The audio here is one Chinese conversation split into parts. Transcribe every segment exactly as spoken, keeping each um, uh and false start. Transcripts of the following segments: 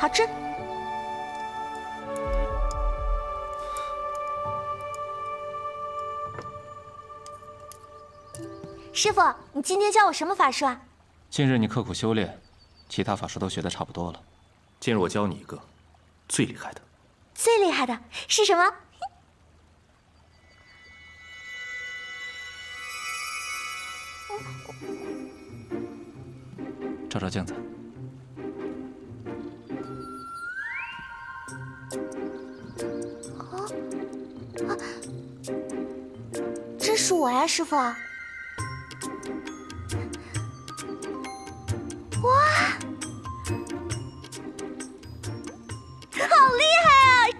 好吃。师傅，你今天教我什么法术啊？近日你刻苦修炼，其他法术都学得差不多了。今日我教你一个最厉害的。最厉害的是什么？ 照照镜子，啊啊！真是我呀，师傅！哇，好厉害啊！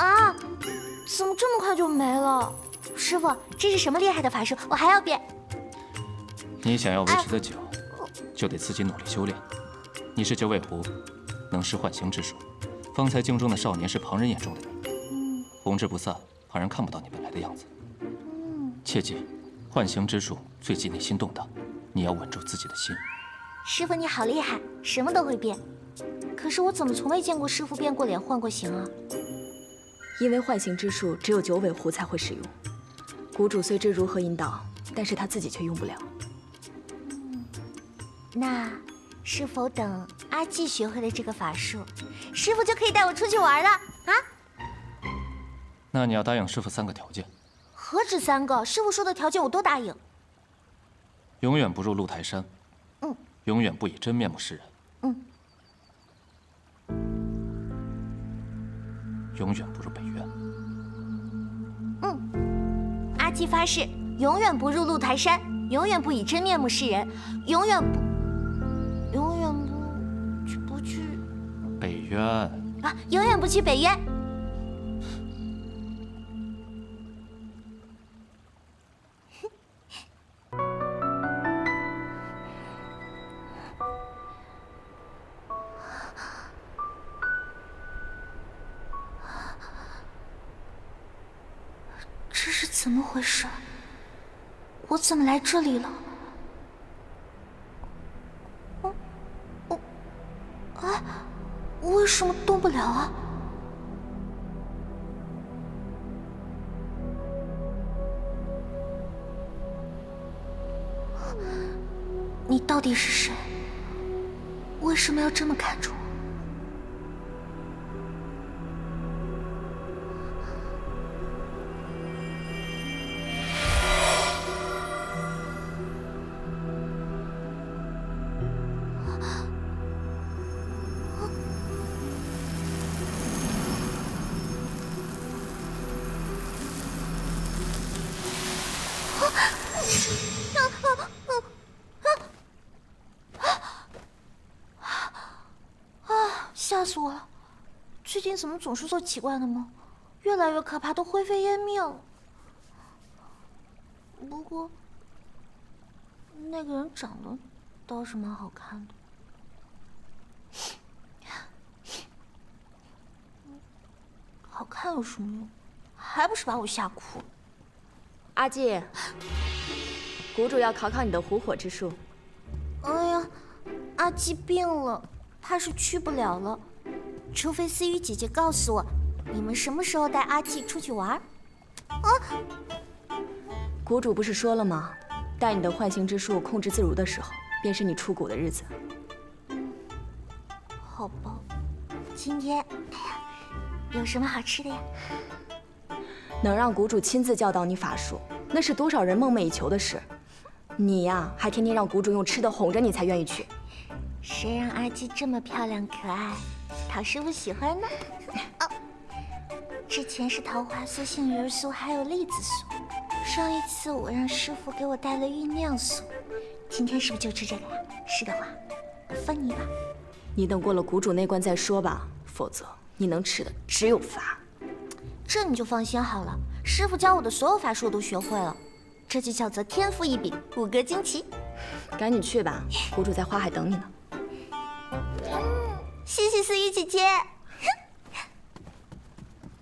啊，怎么这么快就没了？师傅，这是什么厉害的法术？我还要变。 你想要维持的久，就得自己努力修炼。你是九尾狐，能施幻形之术。方才镜中的少年是旁人眼中的你，弘之不散，旁人看不到你本来的样子。切记，幻形之术最忌内心动荡，你要稳住自己的心。师傅你好厉害，什么都会变。可是我怎么从未见过师傅变过脸、换过形啊？因为幻形之术只有九尾狐才会使用，谷主虽知如何引导，但是他自己却用不了。 那是否等阿纪学会了这个法术，师傅就可以带我出去玩了啊？那你要答应师傅三个条件。何止三个？师傅说的条件我都答应。永远不入鹿台山。嗯。永远不以真面目示人。嗯。永远不入北院。嗯。阿纪发誓，永远不入鹿台山，永远不以真面目示人，永远不。 永远不去不去北渊啊！永远不去北渊。这是怎么回事？我怎么来这里了？ 为什么动不了啊？你到底是谁？为什么要这么看着我？ 吓死我了！最近怎么总是做奇怪的梦，越来越可怕，都灰飞烟灭了。不过，那个人长得倒是蛮好看的。好看有什么用？还不是把我吓哭了。阿纪，谷主要考考你的狐火之术。哎呀，阿纪病了。 怕是去不了了，除非思雨姐姐告诉我，你们什么时候带阿纪出去玩？啊！谷主不是说了吗？带你的幻形之术控制自如的时候，便是你出谷的日子。好吧，今天，哎呀，有什么好吃的呀？能让谷主亲自教导你法术，那是多少人梦寐以求的事。你呀，还天天让谷主用吃的哄着你，才愿意去。 谁让阿纪这么漂亮可爱，陶师傅喜欢呢？哦，之前是桃花酥、杏仁酥，还有栗子酥。上一次我让师傅给我带了酝酿酥，今天是不是就吃这个呀？是的话，我分你吧。你等过了谷主那关再说吧，否则你能吃的只有罚。这你就放心好了，师傅教我的所有法术我都学会了，这就叫做天赋异禀，骨骼惊奇。赶紧去吧，谷主在花海等你呢。 谢谢思雨姐姐，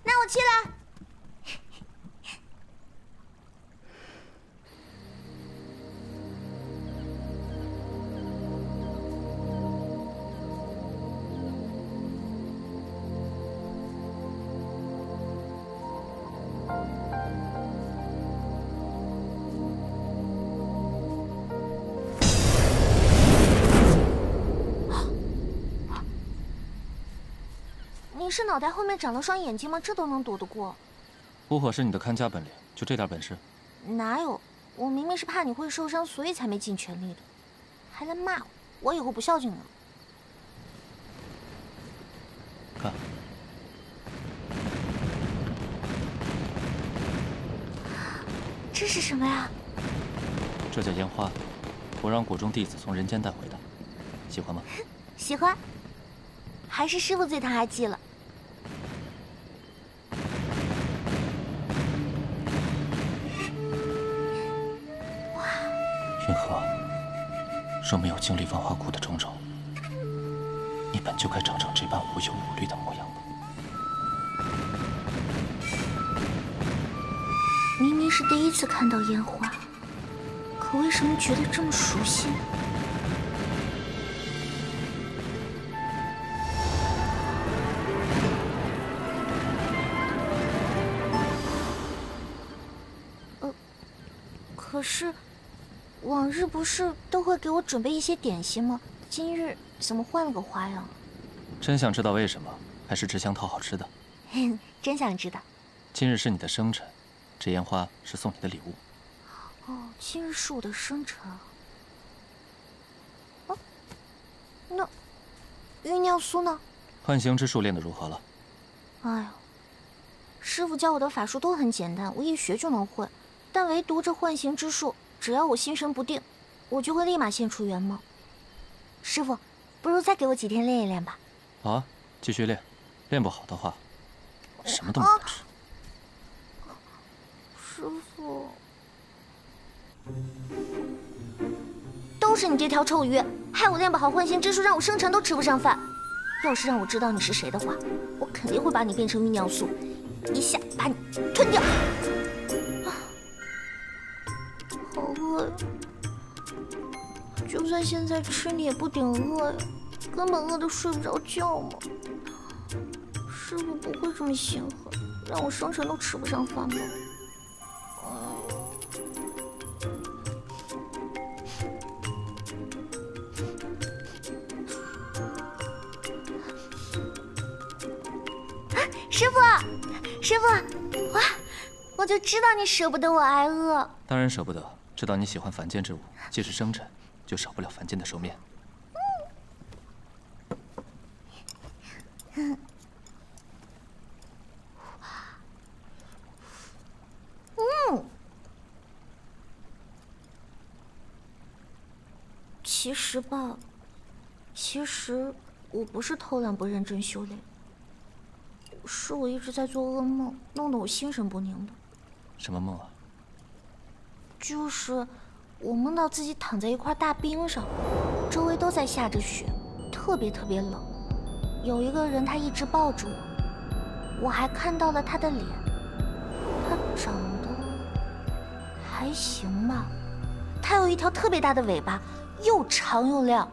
那我去了。你是脑袋后面长了双眼睛吗？这都能躲得过？不火是你的看家本领，就这点本事？哪有？我明明是怕你会受伤，所以才没尽全力的，还来骂我，我以后不孝敬了。看，这是什么呀？这叫烟花，我让果中弟子从人间带回的，喜欢吗？喜欢。 还是师傅最疼爱姬了。哇！云禾，若没有经历万花谷的种种，你本就该长成这般无忧无虑的模样吧？明明是第一次看到烟花，可为什么觉得这么熟悉？ 可是，往日不是都会给我准备一些点心吗？今日怎么换了个花样？真想知道为什么，还是只想讨好吃的？真想知道。今日是你的生辰，这烟花是送你的礼物。哦，今日是我的生辰啊。哦，那玉酿酥呢？幻形之术练得如何了？哎呦，师傅教我的法术都很简单，我一学就能会。 但唯独这幻形之术，只要我心神不定，我就会立马现出原貌。师傅，不如再给我几天练一练吧。好啊，继续练，练不好的话，什么都没得吃。啊、师傅，都是你这条臭鱼，害我练不好幻形之术，让我生辰都吃不上饭。要是让我知道你是谁的话，我肯定会把你变成玉酿酥，一下把你吞掉。 好饿呀！就算现在吃你也不顶饿呀，根本饿得睡不着觉嘛。师傅不会这么心狠，让我生辰都吃不上饭吧？师傅，师傅，哇！我就知道你舍不得我挨饿。当然舍不得。 知道你喜欢凡间之物，既是生辰，就少不了凡间的熟面。嗯、其实吧，其实我不是偷懒不认真修炼，是我一直在做噩梦，弄得我心神不宁的。什么梦啊？ 就是我梦到自己躺在一块大冰上，周围都在下着雪，特别特别冷。有一个人，他一直抱着我，我还看到了他的脸。他长得还行吧，他有一条特别大的尾巴，又长又亮。